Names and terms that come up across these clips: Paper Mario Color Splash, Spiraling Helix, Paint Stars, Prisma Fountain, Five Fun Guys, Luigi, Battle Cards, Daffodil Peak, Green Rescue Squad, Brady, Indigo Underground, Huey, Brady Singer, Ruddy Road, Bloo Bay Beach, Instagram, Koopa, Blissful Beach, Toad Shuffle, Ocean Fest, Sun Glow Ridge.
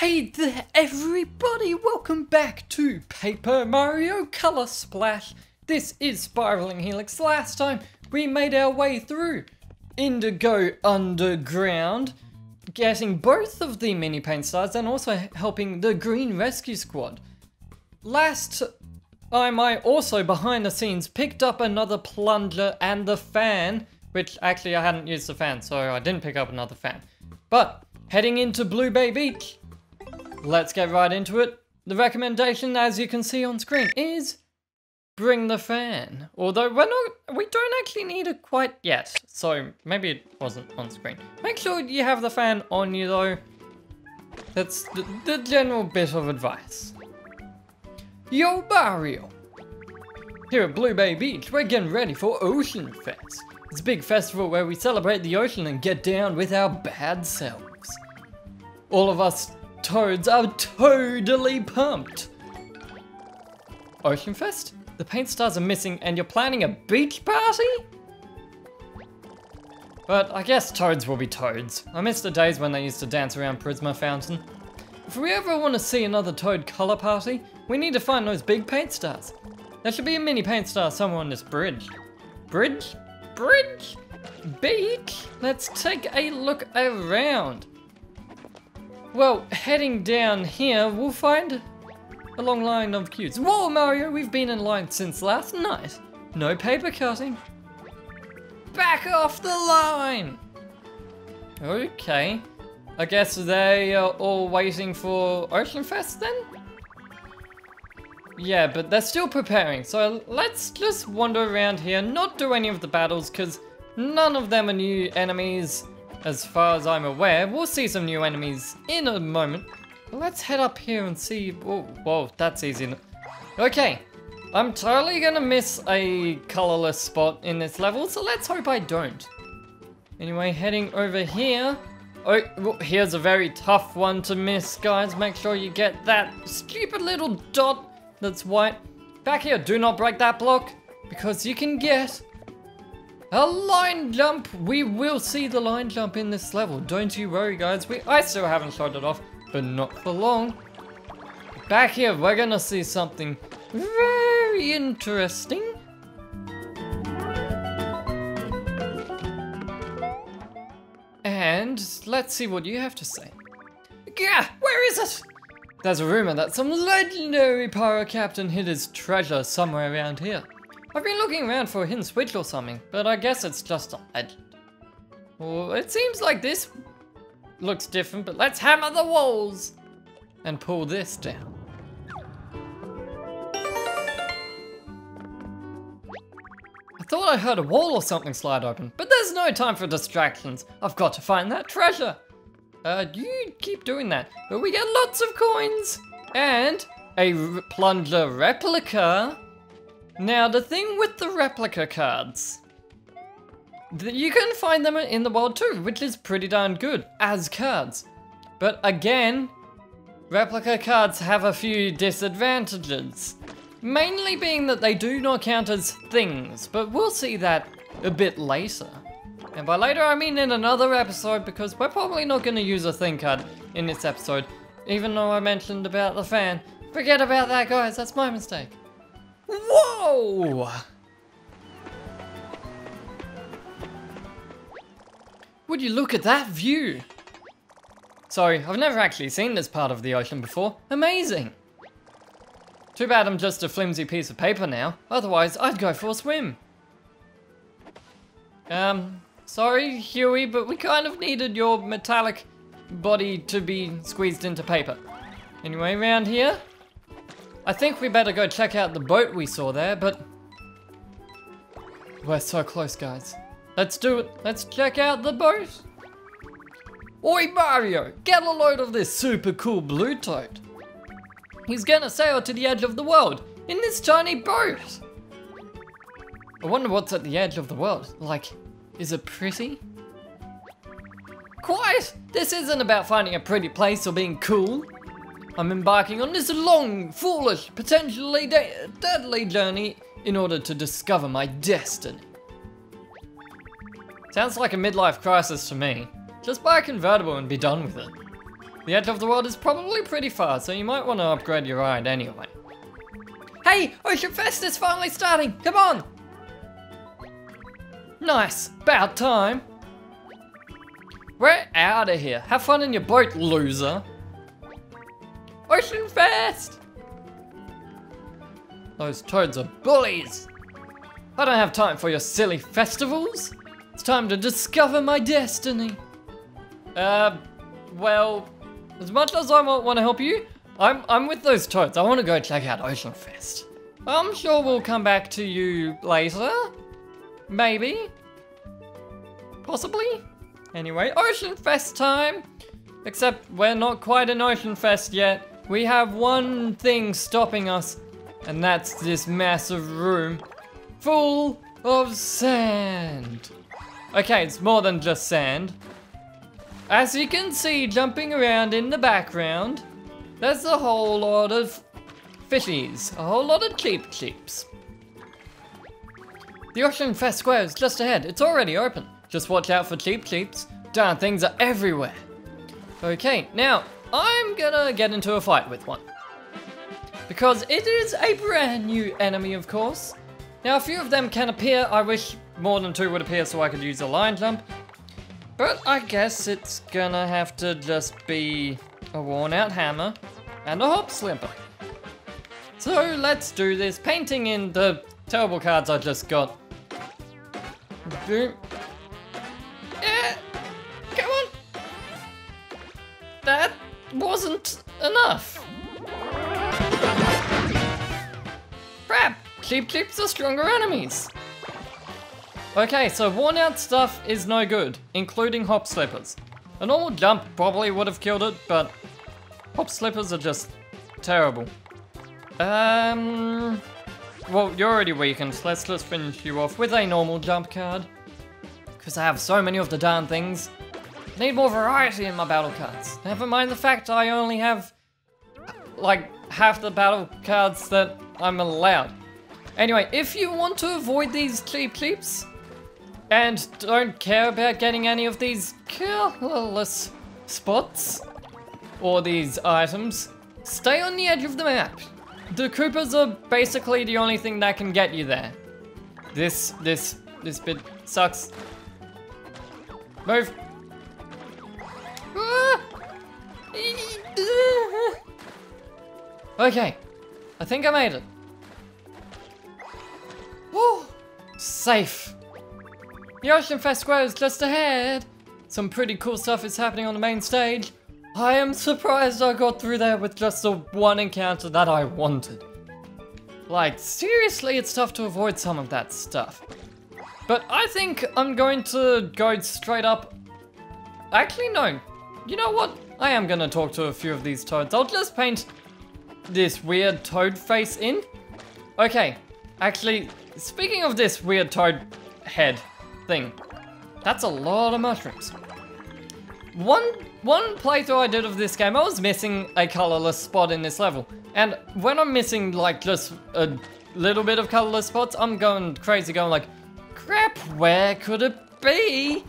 Hey there everybody, welcome back to Paper Mario Color Splash. This is Spiraling Helix. Last time we made our way through Indigo Underground, getting both of the mini Paint Stars and also helping the Green Rescue Squad. Last time I also, behind the scenes, picked up another plunger and the fan, which actually I hadn't used the fan, so I didn't pick up another fan. But heading into Bloo Bay Beach, let's get right into it. The recommendation, as you can see on screen, is bring the fan. Although we don't actually need it quite yet, so maybe it wasn't on screen. Make sure you have the fan on you though. That's the general bit of advice. Yo Mario! Here at Bloo Bay Beach, we're getting ready for Ocean Fest. It's a big festival where we celebrate the ocean and get down with our bad selves. All of us toads are totally pumped. Ocean Fest? The Paint Stars are missing and you're planning a beach party? But I guess toads will be toads. I miss the days when they used to dance around Prisma Fountain. If we ever want to see another toad colour party, we need to find those big Paint Stars. There should be a mini Paint Star somewhere on this bridge. Bridge? Bridge? Beach? Let's take a look around. Well, heading down here, we'll find a long line of queues. Whoa, Mario, we've been in line since last night. No paper cutting. Back off the line! Okay. I guess they are all waiting for Ocean Fest then? Yeah, but they're still preparing, so let's just wander around here, not do any of the battles, because none of them are new enemies. As far as I'm aware, we'll see some new enemies in a moment. Let's head up here and see. Whoa, that's easy. Okay, I'm totally gonna miss a colorless spot in this level, so let's hope I don't. Anyway, heading over here. Oh, well, here's a very tough one to miss, guys. Make sure you get that stupid little dot that's white. Back here, do not break that block, because you can get a line jump. We will see the line jump in this level. Don't you worry, guys. I still haven't showed it off, but not for long. Back here, we're gonna see something very interesting. And let's see what you have to say. Yeah, where is it? There's a rumor that some legendary pirate captain hid his treasure somewhere around here. I've been looking around for a hidden switch or something, but I guess it's just a legend. Well, it seems like this looks different, but let's hammer the walls and pull this down. I thought I heard a wall or something slide open, but there's no time for distractions. I've got to find that treasure. You keep doing that, but we get lots of coins and a plunger replica. Now, the thing with the replica cards, you can find them in the world too, which is pretty darn good as cards. But again, replica cards have a few disadvantages. Mainly being that they do not count as things, but we'll see that a bit later. And by later I mean in another episode, because we're probably not going to use a thing card in this episode, even though I mentioned about the fan. Forget about that, guys, that's my mistake. Whoa! Would you look at that view? Sorry, I've never actually seen this part of the ocean before. Amazing! Too bad I'm just a flimsy piece of paper now, otherwise I'd go for a swim. Sorry Huey, but we kind of needed your metallic body to be squeezed into paper. Anyway, around here, I think we better go check out the boat we saw there, but we're so close, guys. Let's do it. Let's check out the boat. Oi, Mario, get a load of this super cool blue toad. He's gonna sail to the edge of the world in this tiny boat. I wonder what's at the edge of the world. Like, is it pretty? Quiet! This isn't about finding a pretty place or being cool. I'm embarking on this long, foolish, potentially deadly journey in order to discover my destiny. Sounds like a midlife crisis to me. Just buy a convertible and be done with it. The edge of the world is probably pretty far, so you might want to upgrade your ride anyway. Hey, Ocean Fest is finally starting, come on! Nice, about time. We're out of here. Have fun in your boat, loser. Ocean Fest! Those toads are bullies. I don't have time for your silly festivals. It's time to discover my destiny. Well, as much as I want to help you, I'm with those toads. I want to go check out Ocean Fest. I'm sure we'll come back to you later. Maybe. Possibly. Anyway, Ocean Fest time! Except we're not quite an Ocean Fest yet. We have one thing stopping us, and that's this massive room full of sand. Okay, it's more than just sand. As you can see, jumping around in the background, there's a whole lot of fishies, a whole lot of cheap cheeps. The Ocean Fest Square is just ahead. It's already open. Just watch out for cheap cheeps. Darn, things are everywhere. Okay, now, I'm gonna get into a fight with one. Because it is a brand new enemy, of course. Now, a few of them can appear. I wish more than two would appear so I could use a line jump. But I guess it's gonna have to just be a worn-out hammer and a hop slipper. So, let's do this. Painting in the terrible cards I just got. Boom. Yeah, come on. That wasn't enough. Crap, cheap cheeps are stronger enemies. Okay, so worn out stuff is no good, including hop slippers. A normal jump probably would have killed it, but hop slippers are just terrible. Well, you're already weakened. Let's just finish you off with a normal jump card. Because I have so many of the darn things. I need more variety in my battle cards. Never mind the fact I only have, like, half the battle cards that I'm allowed. Anyway, if you want to avoid these cheap cheeps, and don't care about getting any of these colorless spots, or these items, stay on the edge of the map. The Koopas are basically the only thing that can get you there. This bit sucks. Move. Okay, I think I made it. Woo, safe. The Ocean Fest Square is just ahead. Some pretty cool stuff is happening on the main stage. I am surprised I got through there with just the one encounter that I wanted. Like, seriously, it's tough to avoid some of that stuff. But I think I'm going to go straight up. Actually, no. You know what? I am going to talk to a few of these toads. I'll just paint this weird toad face in. Okay. Actually, speaking of this weird toad head thing, that's a lot of mushrooms. One playthrough I did of this game, I was missing a colorless spot in this level. And when I'm missing, like, just a little bit of colorless spots, I'm going crazy, going like, crap, where could it be?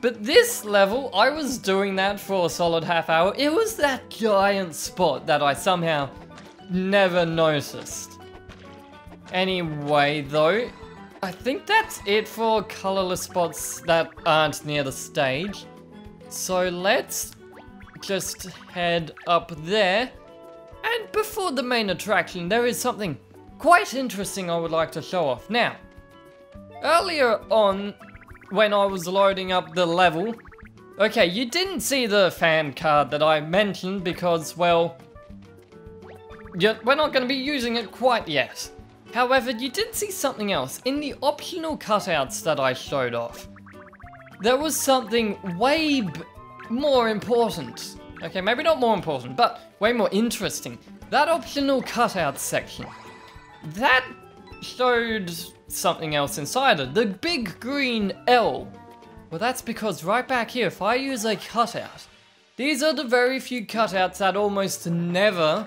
But this level, I was doing that for a solid half hour. It was that giant spot that I somehow never noticed. Anyway, though, I think that's it for colorless spots that aren't near the stage. So let's just head up there. And before the main attraction, there is something quite interesting I would like to show off. Now, earlier on, when I was loading up the level, okay, you didn't see the fan card that I mentioned because, well, we're not going to be using it quite yet. However, you did see something else in the optional cutouts that I showed off. There was something way more important. Okay, maybe not more important, but way more interesting. That optional cutout section. That showed something else inside it. The big green L. Well, that's because right back here, if I use a cutout, these are the very few cutouts that almost never,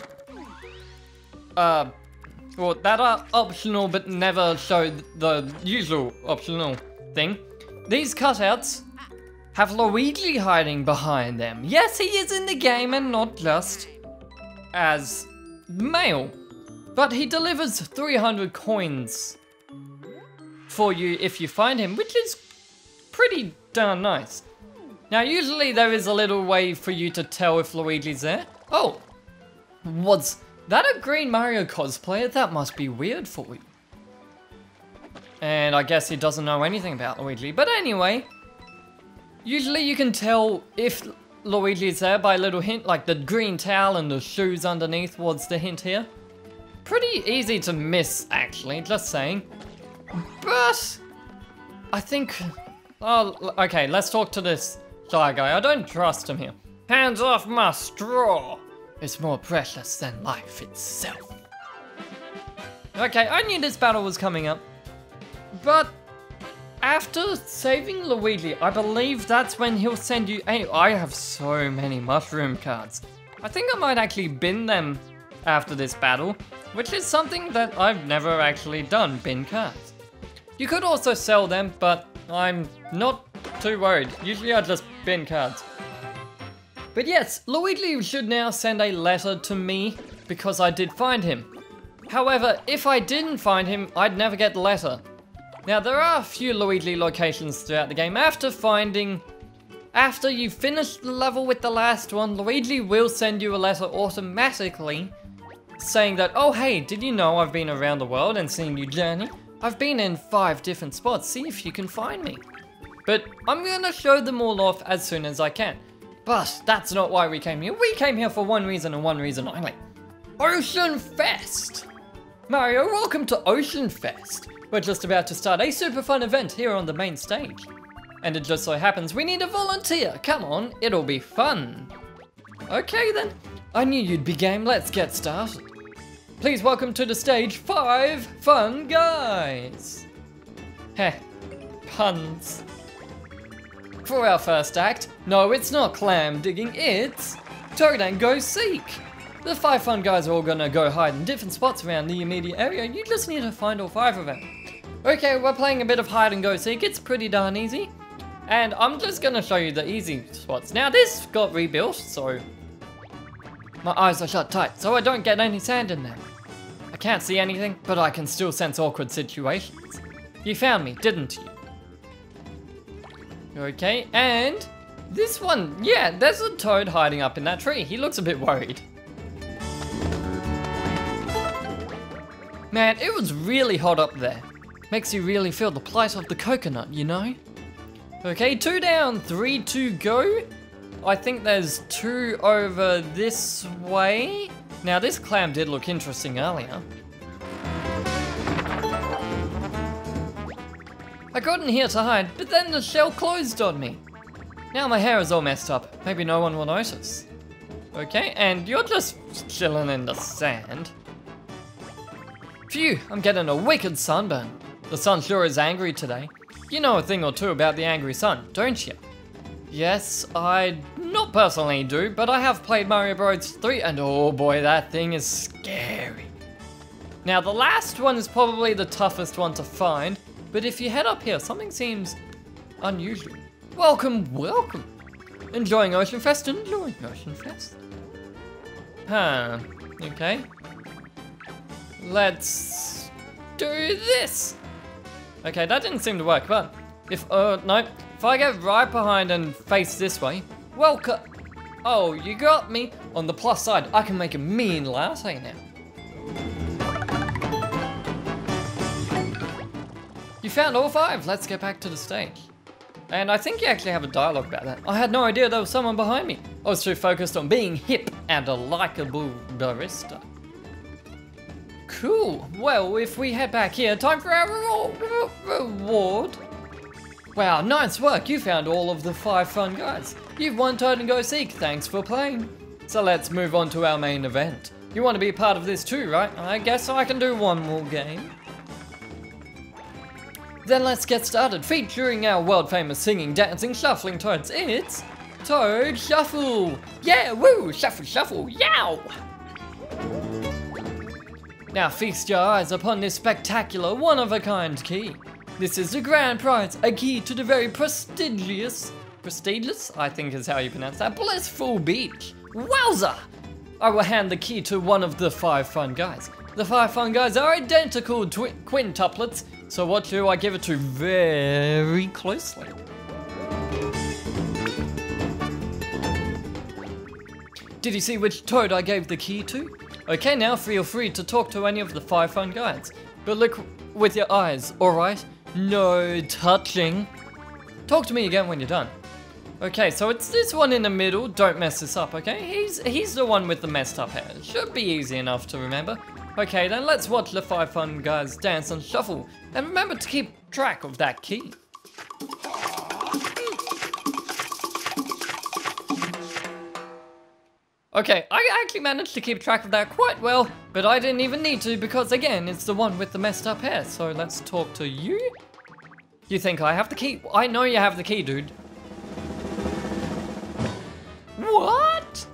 or that are optional but never show the usual optional thing. These cutouts have Luigi hiding behind them. Yes, he is in the game and not just as mail, but he delivers 300 coins for you if you find him, which is pretty darn nice. Now, usually there is a little way for you to tell if Luigi's there. Oh, was that a Green Mario cosplayer? That must be weird for you. And I guess he doesn't know anything about Luigi. But anyway, usually you can tell if Luigi's there by a little hint, like the green towel and the shoes underneath was the hint here. Pretty easy to miss, actually, just saying. But I think, oh, okay, let's talk to this shy guy. I don't trust him here. Hands off my straw. It's more precious than life itself. Okay, I knew this battle was coming up. But after saving Luigi, I believe that's when he'll send you I have so many mushroom cards. I think I might actually bin them after this battle, which is something that I've never actually done, bin cards. You could also sell them, but I'm not too worried. Usually I just bin cards. But yes, Luigi should now send a letter to me because I did find him. However, if I didn't find him, I'd never get the letter. Now, there are a few Luigi locations throughout the game. After you finish the level with the last one, Luigi will send you a letter automatically saying that, oh hey, did you know I've been around the world and seen your journey? I've been in 5 different spots, see if you can find me. But I'm gonna show them all off as soon as I can. But that's not why we came here. We came here for one reason and one reason only. Ocean Fest! Mario, welcome to Ocean Fest. We're just about to start a super fun event here on the main stage. And it just so happens we need a volunteer. Come on, it'll be fun. Okay then, I knew you'd be game, let's get started. Please welcome to the stage 5 fun guys. Heh, puns. For our first act, no it's not clam digging, it's Toad and Go Seek. The 5 fun guys are all gonna go hide in different spots around the immediate area. You just need to find all 5 of them. Okay, we're playing a bit of hide and go seek. It's pretty darn easy. And I'm just gonna show you the easy spots. Now this got rebuilt, so my eyes are shut tight, so I don't get any sand in there. I can't see anything, but I can still sense awkward situations. You found me, didn't you? Okay, and this one, yeah, there's a toad hiding up in that tree. He looks a bit worried. Man, it was really hot up there. Makes you really feel the plight of the coconut, you know? Okay, 2 down, 3 to go. I think there's 2 over this way. Now this clam did look interesting earlier. I got in here to hide, but then the shell closed on me. Now my hair is all messed up. Maybe no one will notice. Okay, and you're just chilling in the sand. Phew, I'm getting a wicked sunburn. The sun sure is angry today. You know a thing or two about the angry sun, don't you? Yes, I not personally do, but I have played Mario Bros 3 and oh boy, that thing is scary. Now the last one is probably the toughest one to find, but if you head up here, something seems unusual. Welcome, welcome. Enjoying Ocean Fest, enjoying Ocean Fest. Huh, okay. Let's do this. Okay, that didn't seem to work, but if I get right behind and face this way, welcome. Oh, you got me. On the plus side, I can make a mean latte now. You found all 5, let's get back to the stage. And I think you actually have a dialogue about that. I had no idea there was someone behind me. I was too focused on being hip and a likable barista. Cool, well, if we head back here, time for our reward. Wow, nice work, you found all of the 5 fun guys. You've won Toad and Go Seek, thanks for playing. So let's move on to our main event. You want to be part of this too, right? I guess I can do one more game. Then let's get started, featuring our world famous singing, dancing, shuffling toads. It's Toad Shuffle. Yeah, woo, shuffle, shuffle, yow. Now feast your eyes upon this spectacular, one-of-a-kind key. This is the grand prize, a key to the very prestigious prestigious, I think is how you pronounce that, Blissful Beach. Wowza! I will hand the key to one of the five fun guys. The five fun guys are identical quintuplets, so what do I give it to very closely? Did you see which toad I gave the key to? Okay, now feel free to talk to any of the five fun guys, but look with your eyes, alright? No touching. Talk to me again when you're done. Okay, so it's this one in the middle. Don't mess this up, okay? He's the one with the messed up hair. Should be easy enough to remember. Okay, then let's watch the five fun guys dance and shuffle. And remember to keep track of that key. Okay, I actually managed to keep track of that quite well, but I didn't even need to because, again, it's the one with the messed up hair. So let's talk to you. You think I have the key? I know you have the key, dude. What?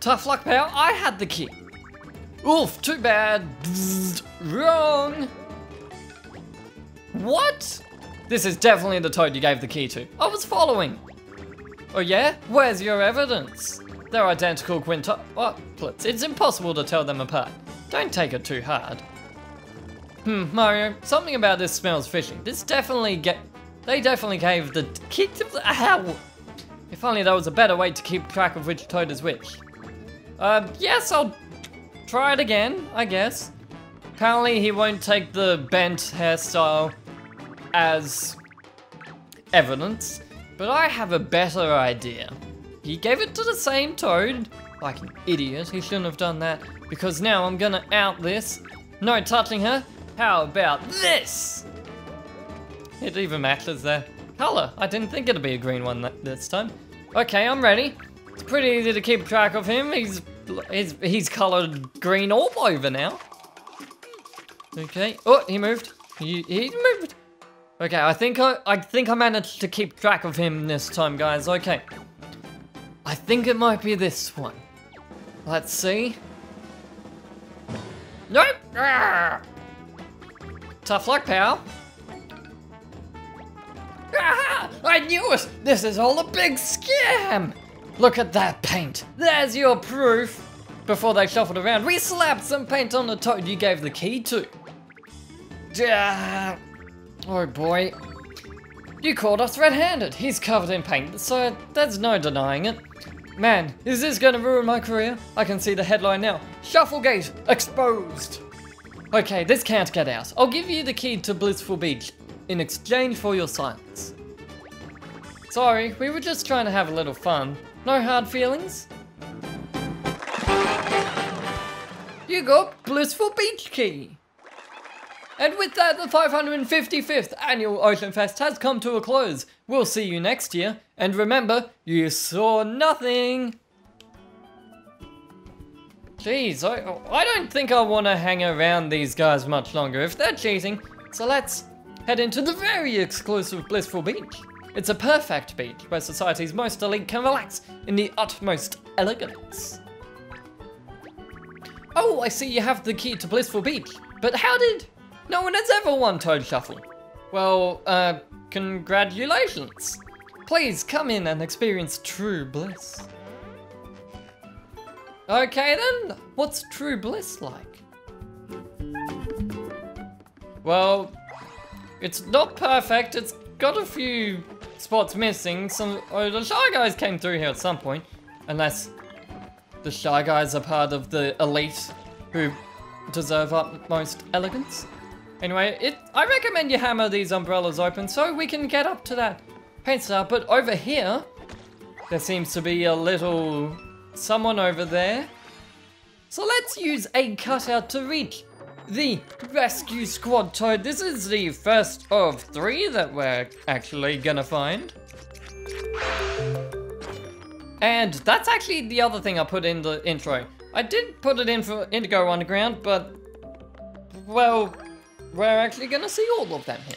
Tough luck, pal. I had the key. Oof, too bad. Wrong. What? This is definitely the toad you gave the key to. I was following. Oh yeah? Where's your evidence? They're identical quintuplets. It's impossible to tell them apart. Don't take it too hard. Mario, something about this smells fishy. This definitely they definitely gave the key to the ow. If only there was a better way to keep track of which toad is which. Yes, I'll try it again, I guess. Apparently he won't take the bent hairstyle as evidence, but I have a better idea. He gave it to the same toad. Like an idiot, he shouldn't have done that, because now I'm gonna out this. No touching her. How about this? It even matches there. Color. I didn't think it'd be a green one this time. Okay, I'm ready. It's pretty easy to keep track of him. He's colored green all over now. Okay. Oh, he moved. He moved. Okay, I think I managed to keep track of him this time, guys. Okay. I think it might be this one. Let's see. Nope. Arrgh. Tough luck, pal. Ah, I knew it! This is all a big scam! Look at that paint. There's your proof. Before they shuffled around, we slapped some paint on the toad you gave the key to. Ah, oh boy. You caught us red-handed. He's covered in paint, so there's no denying it. Man, is this gonna ruin my career? I can see the headline now. Shufflegate exposed. Okay, this can't get out. I'll give you the key to Blissful Beach in exchange for your silence. Sorry, we were just trying to have a little fun. No hard feelings. You got Blissful Beach Key. And with that, the 555th annual Ocean Fest has come to a close. We'll see you next year. And remember, you saw nothing. Jeez, I don't think I want to hang around these guys much longer if they're cheating. So let's head into the very exclusive Blissful Beach. It's a perfect beach where society's most elite can relax in the utmost elegance. Oh, I see you have the key to Blissful Beach, but how did no one has ever won Toad Shuffle? Well, congratulations. Please come in and experience true bliss. Okay then, what's true bliss like? Well, it's not perfect, it's got a few spots missing. The Shy Guys came through here at some point. Unless the Shy Guys are part of the elite who deserve utmost elegance. Anyway, I recommend you hammer these umbrellas open so we can get up to that paint star. But over here, there seems to be a little someone over there. So let's use a cutout to reach the Rescue Squad toad. This is the first of three that we're actually gonna find. And that's actually the other thing I put in the intro. I did put it in for Indigo Underground, but, well, we're actually gonna see all of them here.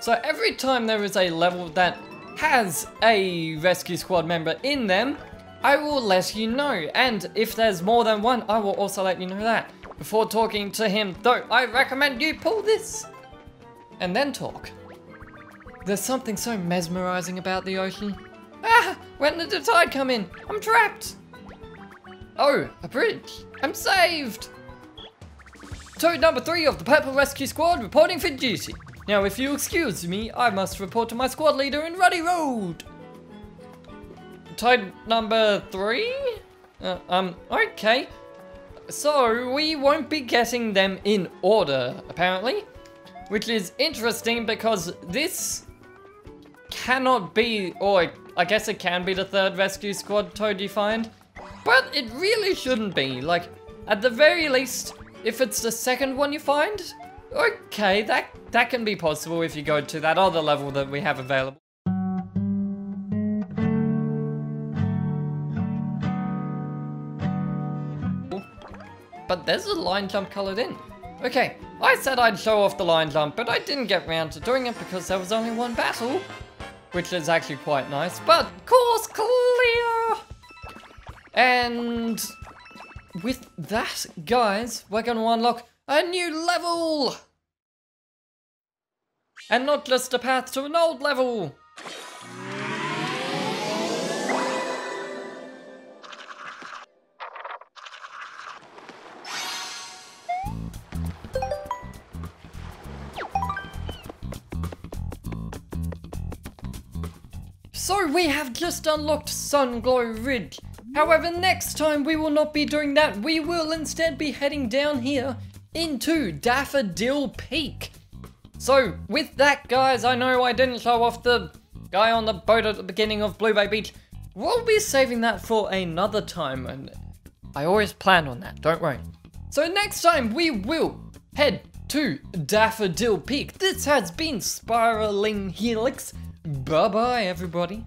So every time there is a level that has a Rescue Squad member in them, I will let you know, and if there's more than one, I will also let you know that. Before talking to him, though, I recommend you pull this, and then talk. There's something so mesmerizing about the ocean. Ah! When did the tide come in? I'm trapped! Oh, a bridge! I'm saved! Toad number 3 of the Purple Rescue Squad reporting for duty. Now if you excuse me, I must report to my squad leader in Ruddy Road! Toad number 3? Okay. So, we won't be getting them in order, apparently. Which is interesting because this cannot be, or I guess it can be the third rescue squad Toad you find. But it really shouldn't be. Like, at the very least, if it's the second one you find, okay, that can be possible if you go to that other level that we have available. But there's a line jump colored in. Okay, I said I'd show off the line jump, but I didn't get round to doing it because there was only one battle, which is actually quite nice, but course clear! And with that, guys, we're going to unlock a new level! And not just a path to an old level! So we have just unlocked Sun Glow Ridge. However, next time we will not be doing that. We will instead be heading down here into Daffodil Peak. So with that, guys, I know I didn't show off the guy on the boat at the beginning of Bloo Bay Beach. We'll be saving that for another time, and I always plan on that, don't worry. So next time we will head to Daffodil Peak. This has been Spiraling Helix. Bye-bye, everybody.